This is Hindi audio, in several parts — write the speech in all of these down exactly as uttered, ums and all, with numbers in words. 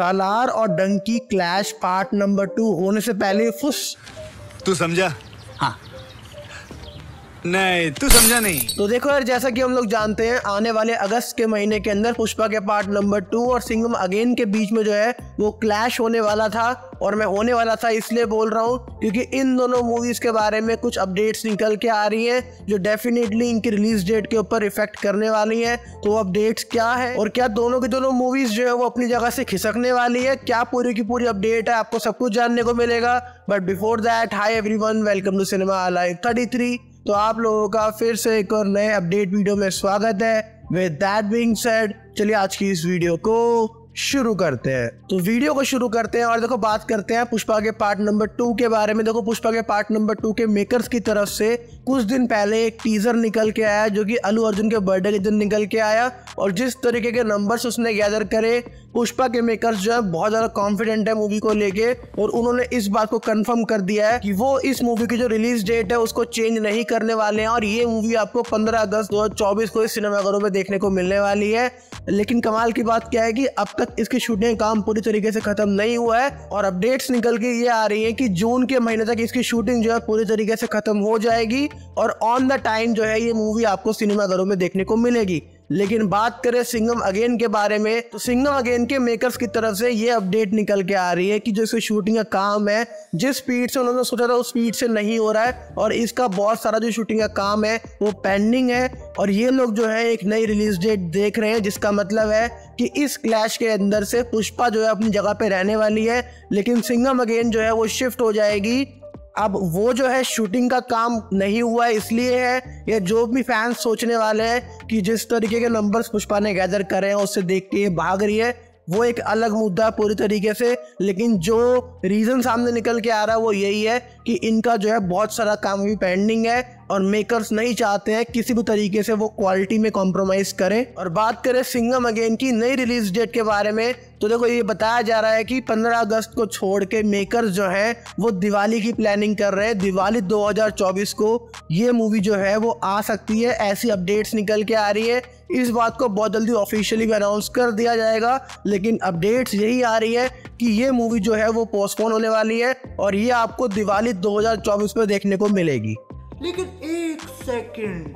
सालार और Dunki clash part number two होने से पहले फुस। तू समझा? हाँ। नहीं तू समझा नहीं। तो देखो यार, जैसा कि हम लोग जानते हैं आने वाले अगस्त के महीने के अंदर पुष्पा के पार्ट नंबर टू और सिंघम अगेन के बीच में जो है वो क्लैश होने वाला था। और मैं होने वाला था इसलिए बोल रहा हूँ क्योंकि इन दोनों मूवीज के बारे में कुछ अपडेट्स निकल के आ रही हैं जो डेफिनेटली इनकी रिलीज डेट के ऊपर इफेक्ट करने वाली हैं। तो वो अपडेट्स क्या है और क्या दोनों की दोनों मूवीज जो है वो अपनी जगह से खिसकने वाली है, क्या पूरी की पूरी अपडेट है, आपको सब कुछ जानने को मिलेगा। But before that, hi everyone, welcome to Cinema Alive thirty three. तो आप लोगों का फिर से एक और नए अपडेट वीडियो में स्वागत है। विद दैट बीइंग सेड, चलिए आज की इस वीडियो को शुरू करते हैं। तो वीडियो को शुरू करते हैं और देखो बात करते हैं पुष्पा के पार्ट नंबर टू के बारे में। देखो पुष्पा के पार्ट नंबर टू के मेकर्स की तरफ से कुछ दिन पहले एक टीजर निकल के आया जो कि अल्लू अर्जुन के बर्थडे के दिन निकल के आया। और जिस तरीके के नंबर्स उसने गैदर करे, पुष्पा के मेकर्स जो है बहुत ज्यादा कॉन्फिडेंट है मूवी को लेके और उन्होंने इस बात को कंफर्म कर दिया है कि वो इस मूवी की जो रिलीज डेट है उसको चेंज नहीं करने वाले हैं। और ये मूवी आपको पंद्रह अगस्त दो हज़ार चौबीस को इस सिनेमाघरों में देखने को मिलने वाली है। लेकिन कमाल की बात क्या है कि अब तक इसकी शूटिंग काम पूरी तरीके से खत्म नहीं हुआ है और अपडेट्स निकल के ये आ रही है कि जून के महीने तक इसकी शूटिंग जो है पूरी तरीके से खत्म हो जाएगी और ऑन द टाइम जो है ये मूवी आपको सिनेमाघरों में देखने को मिलेगी। लेकिन बात करें सिंघम अगेन के बारे में, तो सिंघम अगेन के मेकर्स की तरफ से ये अपडेट निकल के आ रही है कि जो इसकी शूटिंग का काम है जिस स्पीड से उन्होंने सोचा था उस स्पीड से नहीं हो रहा है और इसका बहुत सारा जो शूटिंग का काम है वो पेंडिंग है। और ये लोग जो है एक नई रिलीज डेट देख रहे हैं जिसका मतलब है कि इस क्लैश के अंदर से पुष्पा जो है अपनी जगह पर रहने वाली है लेकिन सिंघम अगेन जो है वो शिफ्ट हो जाएगी। अब वो जो है शूटिंग का काम नहीं हुआ इसलिए है, या जो भी फैंस सोचने वाले हैं कि जिस तरीके के नंबर्स पुष्पा ने गैदर करे हैं उससे देख के भाग रही है, वो एक अलग मुद्दा पूरी तरीके से। लेकिन जो रीज़न सामने निकल के आ रहा है वो यही है कि इनका जो है बहुत सारा काम भी पेंडिंग है और मेकर्स नहीं चाहते हैं किसी भी तरीके से वो क्वालिटी में कॉम्प्रोमाइज़ करें। और बात करें सिंघम अगेन की नई रिलीज डेट के बारे में, तो देखो ये बताया जा रहा है कि पंद्रह अगस्त को छोड़ के मेकर्स जो हैं वो दिवाली की प्लानिंग कर रहे हैं। दिवाली दो हज़ार चौबीस को ये मूवी जो है वो आ सकती है, ऐसी अपडेट्स निकल के आ रही है। इस बात को बहुत जल्दी ऑफिशियली भी अनाउंस कर दिया जाएगा लेकिन अपडेट्स यही आ रही है कि ये मूवी जो है वो पोस्टपोन होने वाली है और ये आपको दिवाली दो हज़ार चौबीस पर देखने को मिलेगी। लेकिन एक सेकंड,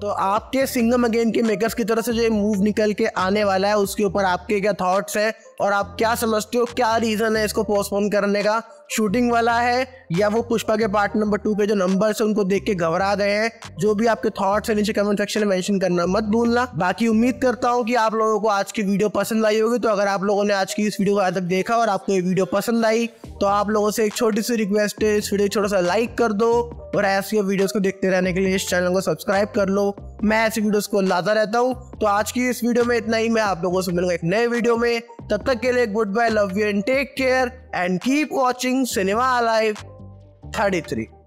तो आपके सिंघम अगेन के मेकर्स की तरफ से जो मूव निकल के आने वाला है उसके ऊपर आपके क्या थॉट्स हैं और आप क्या समझते हो क्या रीज़न है इसको पोस्टपोन करने का? शूटिंग वाला है या वो पुष्पा के पार्ट नंबर टू के जो नंबर्स हैं उनको देख के घबरा गए हैं? जो भी आपके थॉट्स हैं नीचे कमेंट सेक्शन में मेंशन करना मत भूलना। बाकी उम्मीद करता हूँ कि आप लोगों को आज की वीडियो पसंद आई होगी। तो अगर आप लोगों ने आज की इस वीडियो को आज तक देखा और आपको ये वीडियो पसंद आई तो आप लोगों से एक छोटी सी रिक्वेस्ट है, इस वीडियो को छोटा सा लाइक कर दो और ऐसी वीडियोस को देखते रहने के लिए इस चैनल को सब्सक्राइब कर लो। मैं ऐसी वीडियोस को लाता रहता हूँ। तो आज की इस वीडियो में इतना ही, मैं आप लोगों से मिलूंगा एक नए वीडियो में। तब तक के लिए good bye, love you and take care and keep watching Cinema Alive thirty three.